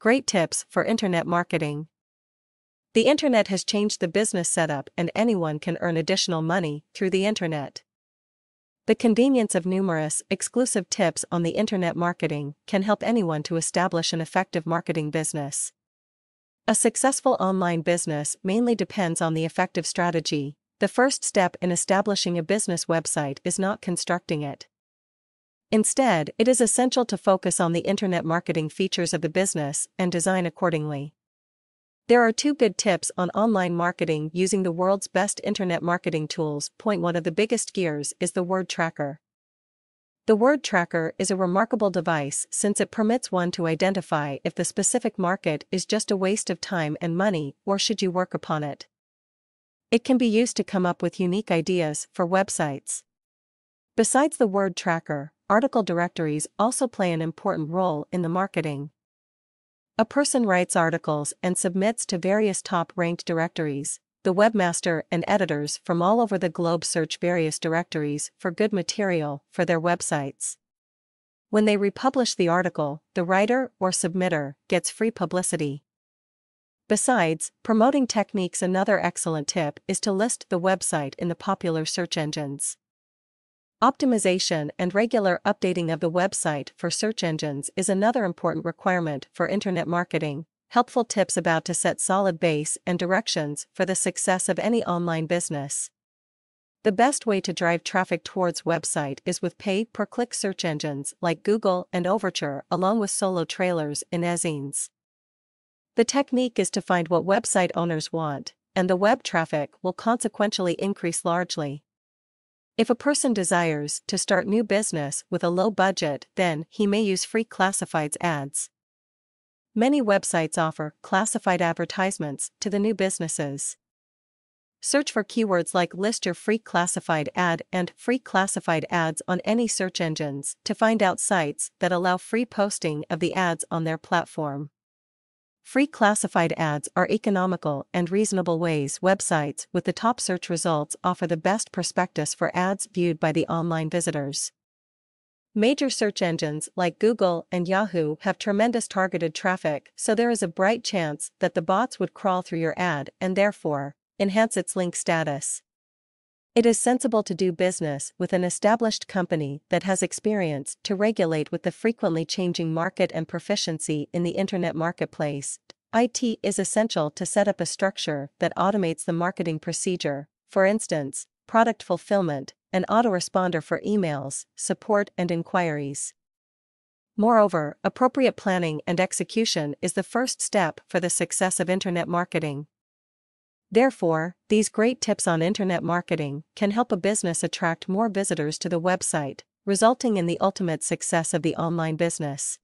Great tips for internet marketing. The internet has changed the business setup, and anyone can earn additional money through the internet. The convenience of numerous exclusive tips on the internet marketing can help anyone to establish an effective marketing business. A successful online business mainly depends on the effective strategy. The first step in establishing a business website is not constructing it. Instead, it is essential to focus on the internet marketing features of the business and design accordingly. There are two good tips on online marketing using the world's best internet marketing tools. Point one of the biggest gears is the word tracker. The word tracker is a remarkable device since it permits one to identify if the specific market is just a waste of time and money, or should you work upon it. It can be used to come up with unique ideas for websites. Besides the word tracker, article directories also play an important role in the marketing. A person writes articles and submits to various top-ranked directories. The webmaster and editors from all over the globe search various directories for good material for their websites. When they republish the article, the writer or submitter gets free publicity. Besides, promoting techniques. Another excellent tip is to list the website in the popular search engines. Optimization and regular updating of the website for search engines is another important requirement for internet marketing. Helpful tips about to set solid base and directions for the success of any online business. The best way to drive traffic towards website is with pay-per-click search engines like Google and Overture, along with solo trailers in Azines. The technique is to find what website owners want, and the web traffic will consequentially increase largely. If a person desires to start new business with a low budget, then he may use free classifieds ads. Many websites offer classified advertisements to the new businesses. Search for keywords like list your free classified ad and free classified ads on any search engines to find out sites that allow free posting of the ads on their platform. Free classified ads are economical and reasonable ways. Websites with the top search results offer the best prospectus for ads viewed by the online visitors. Major search engines like Google and Yahoo have tremendous targeted traffic, so there is a bright chance that the bots would crawl through your ad and therefore enhance its link status. It is sensible to do business with an established company that has experience to regulate with the frequently changing market and proficiency in the internet marketplace. It is essential to set up a structure that automates the marketing procedure, for instance, product fulfillment, an autoresponder for emails, support and inquiries. Moreover, appropriate planning and execution is the first step for the success of internet marketing. Therefore, these great tips on internet marketing can help a business attract more visitors to the website, resulting in the ultimate success of the online business.